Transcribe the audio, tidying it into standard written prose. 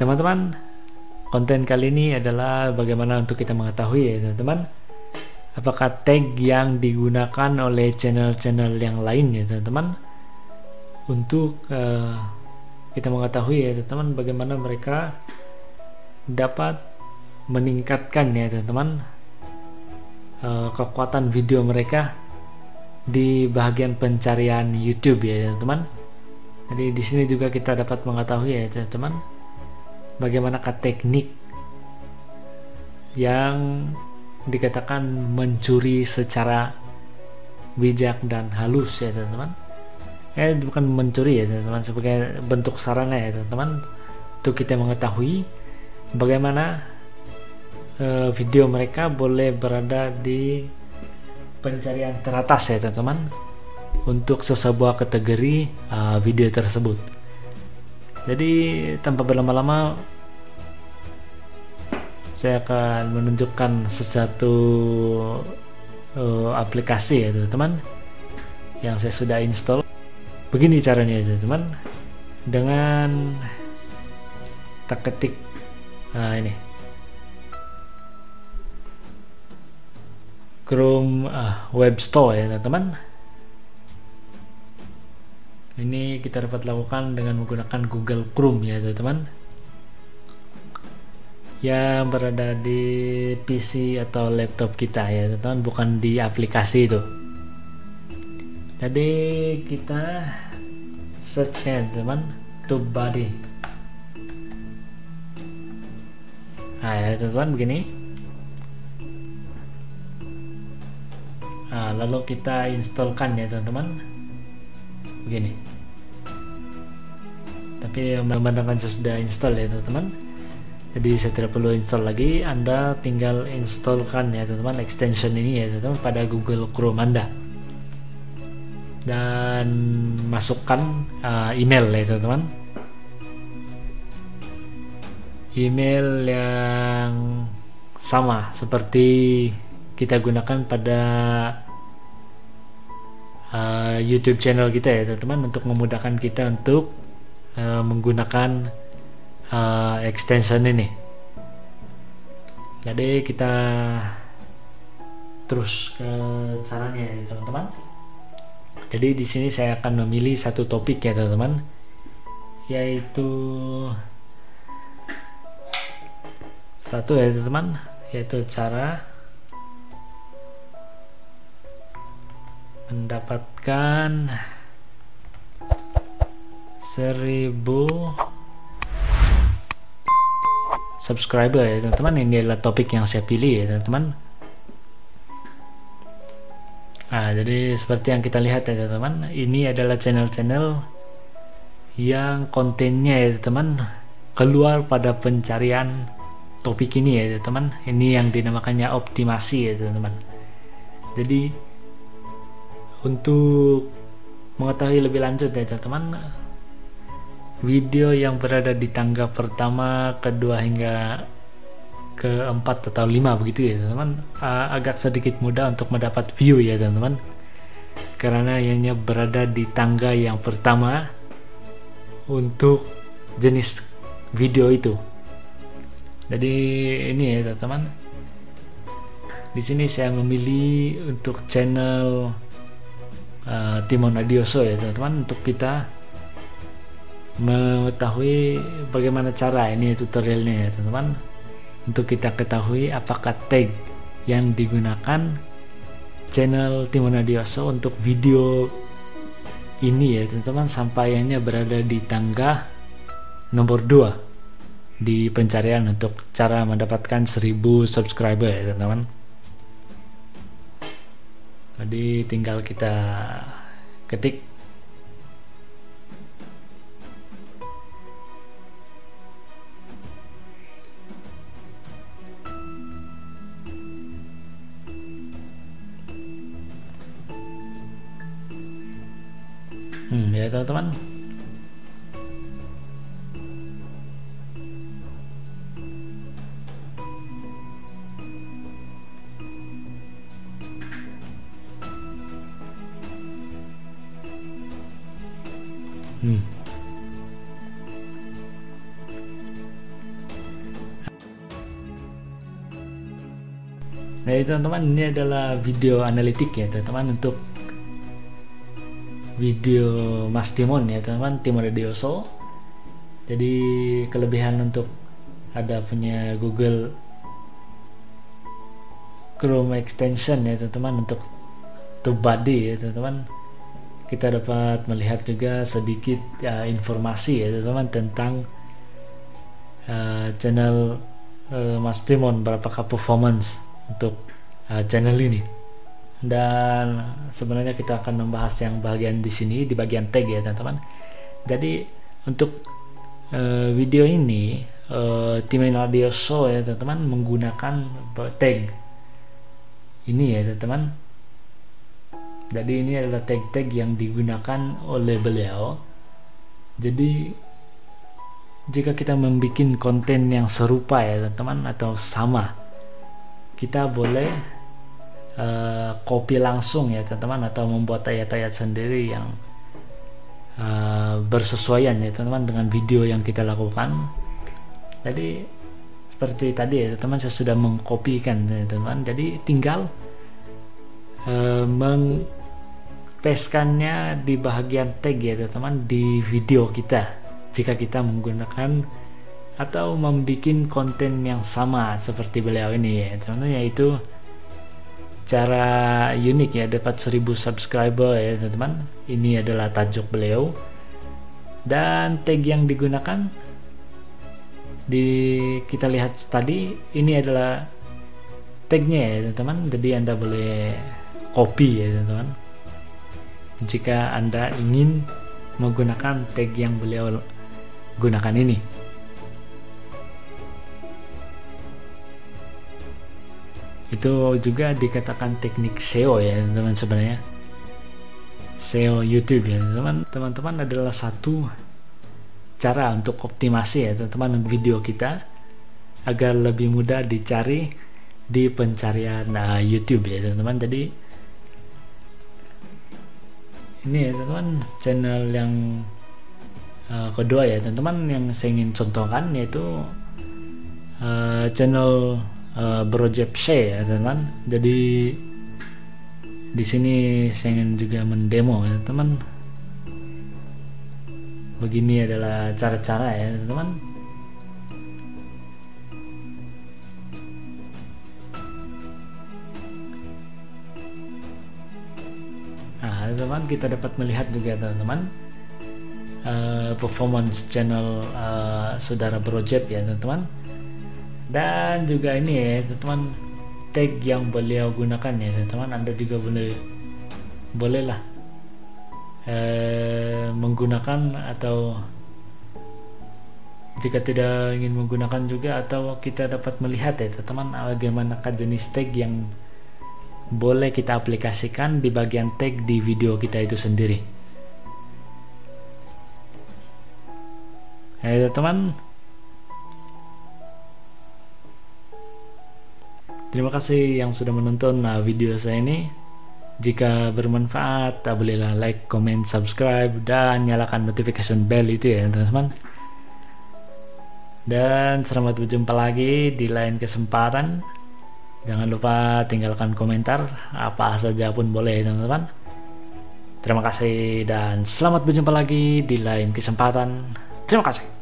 Teman-teman, konten kali ini adalah bagaimana untuk kita mengetahui ya teman-teman, apakah tag yang digunakan oleh channel-channel yang lain ya teman-teman, untuk kita mengetahui ya teman-teman bagaimana mereka dapat meningkatkan ya teman-teman kekuatan video mereka di bagian pencarian YouTube ya teman-teman. Jadi di sini juga kita dapat mengetahui ya teman-teman bagaimanakah teknik yang dikatakan mencuri secara bijak dan halus ya teman-teman. Bukan mencuri ya teman-teman, sebagai bentuk sarana ya teman-teman untuk kita mengetahui bagaimana video mereka boleh berada di pencarian teratas ya teman-teman untuk sesebuah kategori video tersebut. Jadi tanpa berlama-lama saya akan menunjukkan sesuatu aplikasi ya teman-teman yang saya sudah install. Begini caranya ya teman-teman, dengan kita ketik ini Chrome Web Store ya teman-teman. Ini kita dapat lakukan dengan menggunakan Google Chrome ya teman-teman yang berada di PC atau laptop kita ya teman-teman, bukan di aplikasi itu. Jadi kita search ya teman-teman TubeBuddy. Nah ya teman-teman begini. Nah, lalu kita installkan ya teman-teman begini. Tapi memandangkan saya sudah install ya teman-teman, jadi saya tidak perlu install lagi. Anda tinggal installkan ya teman-teman extension ini ya teman-teman pada Google Chrome Anda dan masukkan email ya teman-teman, email yang sama seperti kita gunakan pada YouTube channel kita ya teman-teman untuk memudahkan kita untuk menggunakan extension ini. Jadi kita terus ke caranya ya teman-teman. Jadi di sini saya akan memilih satu topik ya teman-teman, yaitu satu ya teman-teman, yaitu cara mendapatkan 1000 subscriber ya teman-teman. Ini adalah topik yang saya pilih ya teman-teman. Nah, jadi seperti yang kita lihat ya teman-teman, ini adalah channel-channel yang kontennya ya teman-teman keluar pada pencarian topik ini ya teman-teman. Ini yang dinamakannya optimasi ya teman-teman. Jadi untuk mengetahui lebih lanjut ya teman-teman video yang berada di tangga pertama, kedua hingga keempat atau lima begitu ya teman-teman, agak sedikit mudah untuk mendapat view ya teman-teman karena hanya berada di tangga yang pertama untuk jenis video itu. Jadi ini ya teman-teman, di sini saya memilih untuk channel Timon Radio Show ya teman-teman untuk kita mengetahui bagaimana cara ini tutorialnya ya teman-teman untuk kita ketahui apakah tag yang digunakan channel Timon Radio Show untuk video ini ya teman-teman sampai hanya berada di tangga nomor 2 di pencarian untuk cara mendapatkan 1000 subscriber ya teman-teman. Jadi tinggal kita ketik ya teman-teman. Baik teman-teman, ini adalah video analitik ya teman-teman untuk video Mas Timon ya teman-teman, Timon Radio Show. Jadi kelebihan untuk ada punya Google Chrome extension ya teman-teman untuk TubeBuddy ya teman-teman, kita dapat melihat juga sedikit informasi ya teman-teman tentang channel Mas Timon, berapakah performance untuk channel ini. Dan sebenarnya kita akan membahas yang bagian di sini di bagian tag ya teman-teman. Jadi untuk video ini Timon Radio Show ya teman-teman menggunakan tag ini ya teman-teman. Jadi ini adalah tag-tag yang digunakan oleh beliau. Jadi jika kita membuat konten yang serupa ya teman-teman atau sama, kita boleh copy langsung ya teman-teman atau membuat ayat-ayat sendiri yang bersesuaian ya teman-teman dengan video yang kita lakukan. Jadi seperti tadi ya teman-teman, saya sudah mengkopikan ya teman-teman, jadi tinggal mengpeskannya di bagian tag ya teman-teman di video kita jika kita menggunakan atau membuat konten yang sama seperti beliau ini ya teman-teman, yaitu cara unik ya, dapat 1000 subscriber ya teman-teman. Ini adalah tajuk beliau dan tag yang digunakan kita lihat tadi, ini adalah tagnya ya teman-teman. Jadi Anda boleh copy ya teman-teman jika Anda ingin menggunakan tag yang beliau gunakan ini. Itu juga dikatakan teknik SEO ya teman-teman, sebenarnya SEO YouTube ya teman-teman. Teman-teman adalah satu cara untuk optimasi ya teman-teman video kita agar lebih mudah dicari di pencarian YouTube ya teman-teman. Jadi ini ya teman-teman channel yang kedua ya teman-teman yang saya ingin contohkan, yaitu channel Project C ya teman. Jadi di sini saya ingin juga mendemo ya teman. Begini adalah cara-cara ya teman. Nah teman, kita dapat melihat juga teman-teman performance channel saudara Project ya teman-teman. Dan juga ini ya teman-teman tag yang beliau gunakan ya teman-teman, Anda juga bolehlah menggunakan, atau jika tidak ingin menggunakan juga, atau kita dapat melihat ya teman-teman bagaimana jenis tag yang boleh kita aplikasikan di bagian tag di video kita itu sendiri ya teman-teman. Terima kasih yang sudah menonton video saya ini. Jika bermanfaat, bolehlah like, comment, subscribe, dan nyalakan notification bell itu ya teman-teman. Dan selamat berjumpa lagi di lain kesempatan. Jangan lupa tinggalkan komentar, apa saja pun boleh teman-teman. Terima kasih dan selamat berjumpa lagi di lain kesempatan. Terima kasih.